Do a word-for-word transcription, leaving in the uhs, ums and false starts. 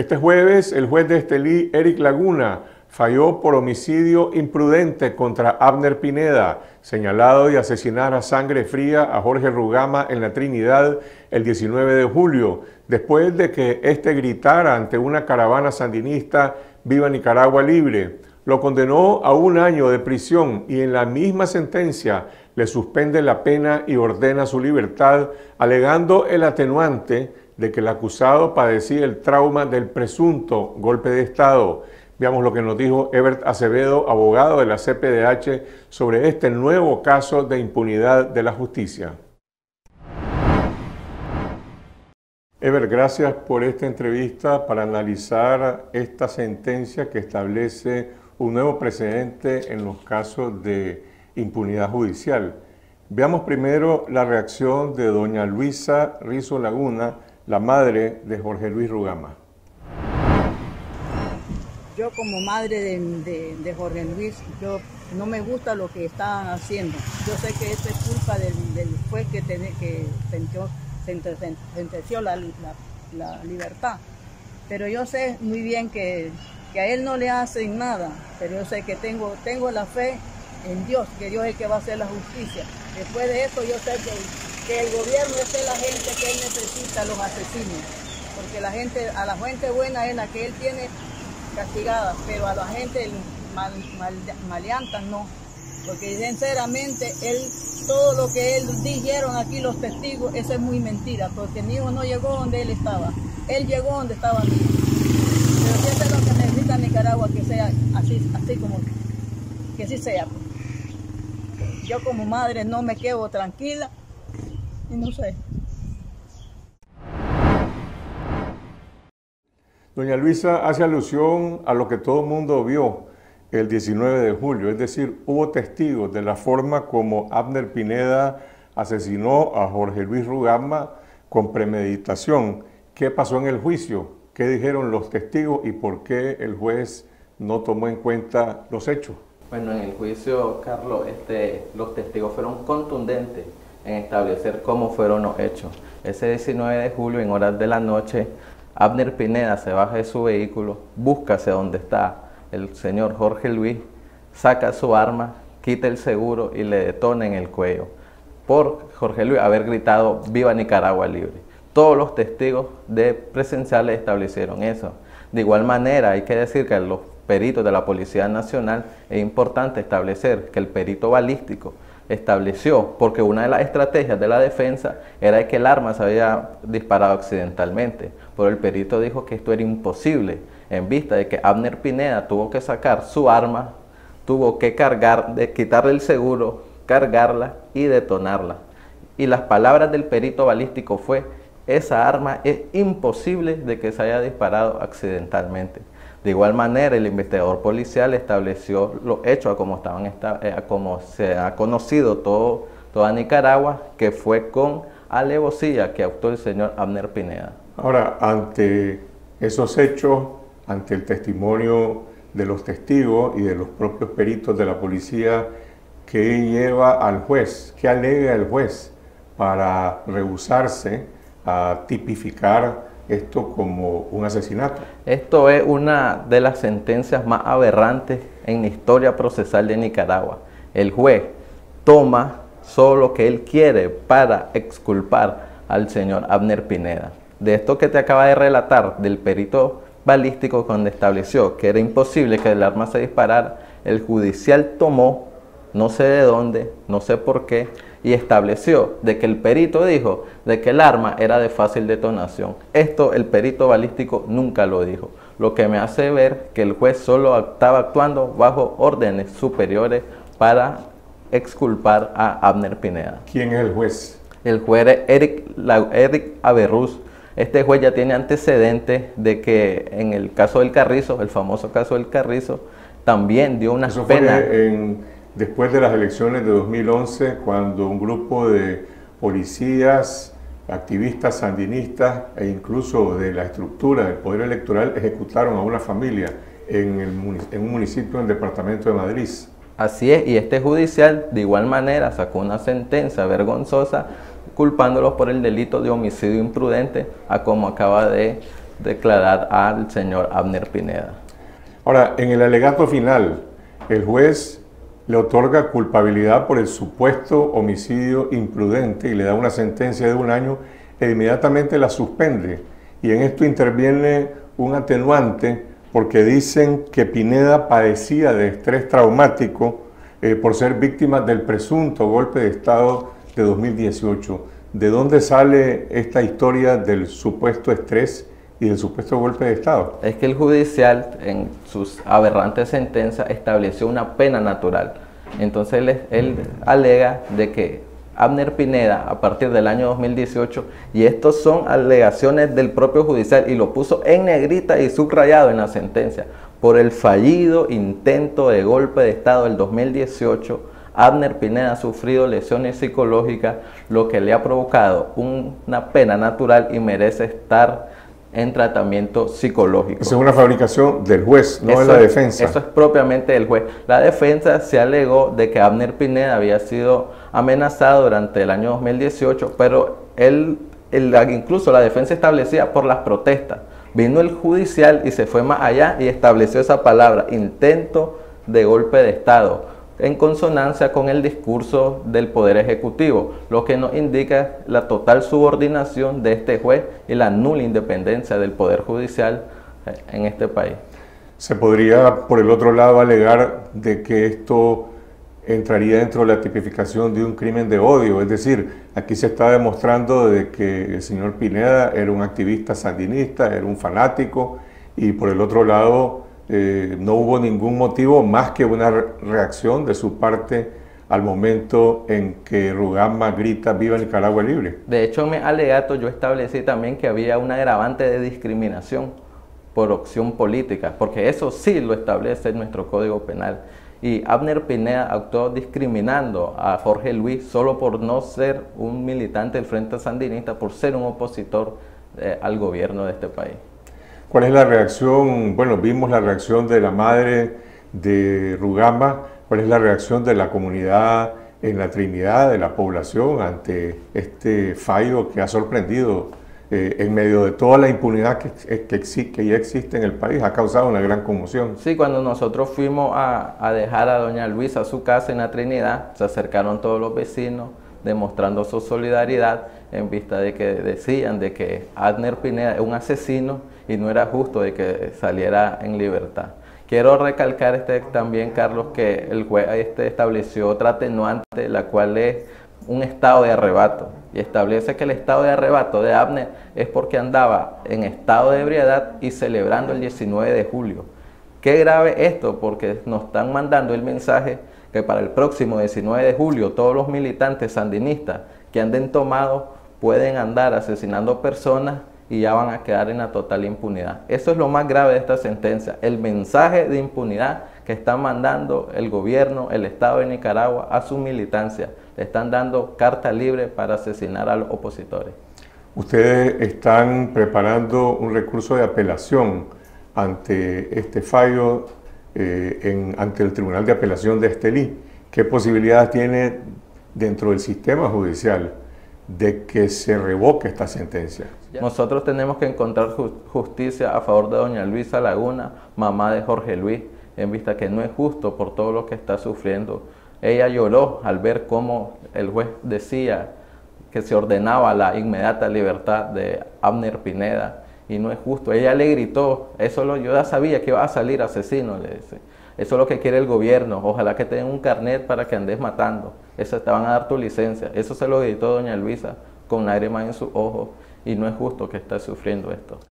Este jueves, el juez de Estelí, Eric Laguna, falló por homicidio imprudente contra Abner Pineda, señalado de asesinar a sangre fría a Jorge Rugama en La Trinidad el diecinueve de julio, después de que éste gritara ante una caravana sandinista «Viva Nicaragua Libre». Lo condenó a un año de prisión y en la misma sentencia le suspende la pena y ordena su libertad, alegando el atenuante de que el acusado padecía el trauma del presunto golpe de Estado. Veamos lo que nos dijo Evert Acevedo, abogado de la C P D H, sobre este nuevo caso de impunidad de la justicia. Evert, gracias por esta entrevista para analizar esta sentencia que establece un nuevo precedente en los casos de impunidad judicial. Veamos primero la reacción de doña Luisa Rizo Laguna, la madre de Jorge Luis Rugama. Yo como madre de, de, de Jorge Luis, yo no me gusta lo que estaban haciendo. Yo sé que esto es culpa del, del juez que, ten, que sentenció, sentenció la, la, la libertad. Pero yo sé muy bien que, que a él no le hacen nada, pero yo sé que tengo, tengo la fe en Dios, que Dios es el que va a hacer la justicia. Después de eso yo sé que, que el gobierno es de la gente que él necesita, los asesinos. Porque la gente, a la gente buena es la que él tiene castigadas, pero a la gente mal, mal, maleantas no, porque sinceramente él, todo lo que él dijeron aquí los testigos, eso es muy mentira, porque mi hijo no llegó donde él estaba, él llegó donde estaba mi hijo. Pero eso es lo que necesita Nicaragua, que sea así, así como que así sea. Yo como madre no me quedo tranquila y no sé. Doña Luisa hace alusión a lo que todo el mundo vio el diecinueve de julio, es decir, hubo testigos de la forma como Abner Pineda asesinó a Jorge Luis Rugama con premeditación. ¿Qué pasó en el juicio? ¿Qué dijeron los testigos y por qué el juez no tomó en cuenta los hechos? Bueno, en el juicio, Carlos, este, los testigos fueron contundentes en establecer cómo fueron los hechos. Ese diecinueve de julio, en horas de la noche, Abner Pineda se baja de su vehículo, busca hacia donde está el señor Jorge Luis, saca su arma, quita el seguro y le detona en el cuello por Jorge Luis haber gritado «Viva Nicaragua Libre». Todos los testigos de presenciales establecieron eso. De igual manera, hay que decir que los peritos de la Policía Nacional, es importante establecer que el perito balístico estableció, porque una de las estrategias de la defensa era que el arma se había disparado accidentalmente, pero el perito dijo que esto era imposible en vista de que Abner Pineda tuvo que sacar su arma, tuvo que cargar, de quitarle el seguro, cargarla y detonarla. Y las palabras del perito balístico fue, esa arma es imposible de que se haya disparado accidentalmente. De igual manera, el investigador policial estableció los hechos a como, estaban esta, a como se ha conocido todo, toda Nicaragua, que fue con alevosía que actuó el señor Abner Pineda. Ahora, ante esos hechos, ante el testimonio de los testigos y de los propios peritos de la policía, ¿qué lleva al juez? ¿Qué alega el juez para rehusarse a tipificar esto como un asesinato? Esto es una de las sentencias más aberrantes en la historia procesal de Nicaragua. El juez toma solo lo que él quiere para exculpar al señor Abner Pineda. De esto que te acaba de relatar del perito balístico donde estableció que era imposible que el arma se disparara, el judicial tomó, no sé de dónde, no sé por qué, y estableció de que el perito dijo de que el arma era de fácil detonación. Esto el perito balístico nunca lo dijo, lo que me hace ver que el juez solo estaba actuando bajo órdenes superiores para exculpar a Abner Pineda. ¿Quién es el juez? El juez es Eric, Eric Averruz. Este juez ya tiene antecedentes de que en el caso del Carrizo, el famoso caso del Carrizo, también dio unas penas. En... Después de las elecciones de dos mil once, cuando un grupo de policías, activistas sandinistas e incluso de la estructura del Poder Electoral ejecutaron a una familia en, el, en un municipio del departamento de Madrid. Así es, y este judicial de igual manera sacó una sentencia vergonzosa culpándolos por el delito de homicidio imprudente, a como acaba de declarar al señor Abner Pineda. Ahora, en el alegato final, el juez le otorga culpabilidad por el supuesto homicidio imprudente y le da una sentencia de un año e inmediatamente la suspende. Y en esto interviene un atenuante porque dicen que Pineda padecía de estrés traumático eh, por ser víctima del presunto golpe de Estado de dos mil dieciocho. ¿De dónde sale esta historia del supuesto estrés y del supuesto golpe de Estado? Es que el judicial, en sus aberrantes sentencias, estableció una pena natural. Entonces él, él alega de que Abner Pineda, a partir del año dos mil dieciocho, y estos son alegaciones del propio judicial, y lo puso en negrita y subrayado en la sentencia, por el fallido intento de golpe de Estado del dos mil dieciocho, Abner Pineda ha sufrido lesiones psicológicas, lo que le ha provocado una pena natural y merece estar en tratamiento psicológico. Esa es una fabricación del juez, no de la defensa. Eso es propiamente del juez. La defensa se alegó de que Abner Pineda había sido amenazado durante el año dos mil dieciocho, pero él, él incluso la defensa establecía por las protestas. Vino el judicial y se fue más allá y estableció esa palabra, intento de golpe de Estado, en consonancia con el discurso del Poder Ejecutivo, lo que nos indica la total subordinación de este juez y la nula independencia del Poder Judicial en este país. Se podría, por el otro lado, alegar de que esto entraría dentro de la tipificación de un crimen de odio, es decir, aquí se está demostrando de que el señor Pineda era un activista sandinista, era un fanático, y por el otro lado, Eh, no hubo ningún motivo más que una reacción de su parte al momento en que Rugama grita "Viva Nicaragua libre". De hecho, en mi alegato yo establecí también que había un agravante de discriminación por opción política, porque eso sí lo establece nuestro Código Penal. Y Abner Pineda actuó discriminando a Jorge Luis solo por no ser un militante del Frente Sandinista, por ser un opositor eh, al gobierno de este país. ¿Cuál es la reacción? Bueno, vimos la reacción de la madre de Rugama. ¿Cuál es la reacción de la comunidad en La Trinidad, de la población, ante este fallo que ha sorprendido eh, en medio de toda la impunidad que, que, exi que ya existe en el país? Ha causado una gran conmoción. Sí, cuando nosotros fuimos a, a dejar a doña Luisa a su casa en La Trinidad, se acercaron todos los vecinos demostrando su solidaridad en vista de que decían de que Abner Pineda es un asesino y no era justo de que saliera en libertad. Quiero recalcar este también, Carlos, que el juez este estableció otra atenuante, la cual es un estado de arrebato, y establece que el estado de arrebato de Abner es porque andaba en estado de ebriedad y celebrando el diecinueve de julio. Qué grave esto, porque nos están mandando el mensaje que para el próximo diecinueve de julio todos los militantes sandinistas que anden tomados pueden andar asesinando personas y ya van a quedar en la total impunidad. Eso es lo más grave de esta sentencia, el mensaje de impunidad que está mandando el gobierno, el Estado de Nicaragua a su militancia. Le están dando carta libre para asesinar a los opositores. Ustedes están preparando un recurso de apelación ante este fallo eh, en, ante el Tribunal de Apelación de Estelí. ¿Qué posibilidades tiene dentro del sistema judicial de que se revoque esta sentencia? Nosotros tenemos que encontrar justicia a favor de doña Luisa Laguna, mamá de Jorge Luis, en vista que no es justo por todo lo que está sufriendo. Ella lloró al ver cómo el juez decía que se ordenaba la inmediata libertad de Abner Pineda, y no es justo. Ella le gritó, eso lo, yo ya sabía que iba a salir asesino, le dice. Eso es lo que quiere el gobierno, ojalá que te den un carnet para que andes matando, eso te van a dar tu licencia. Eso se lo gritó doña Luisa con lágrimas en sus ojos, y no es justo que esté sufriendo esto.